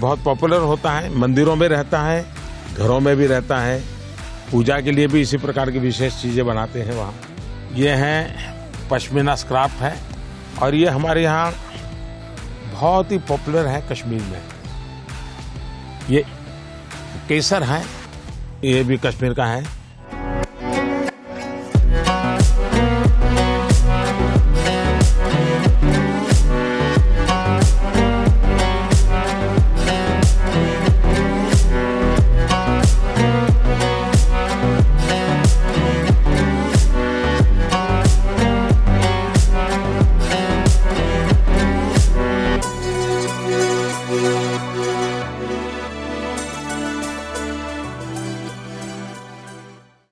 बहुत पॉपुलर होता है, मंदिरों में रहता है, घरों में भी रहता है, पूजा के लिए भी इसी प्रकार की विशेष चीज़ें बनाते हैं वहाँ। ये हैं पश्मीना स्क्राफ है और ये हमारे यहाँ बहुत ही पॉपुलर है कश्मीर में। ये केसर है, ये भी कश्मीर का है।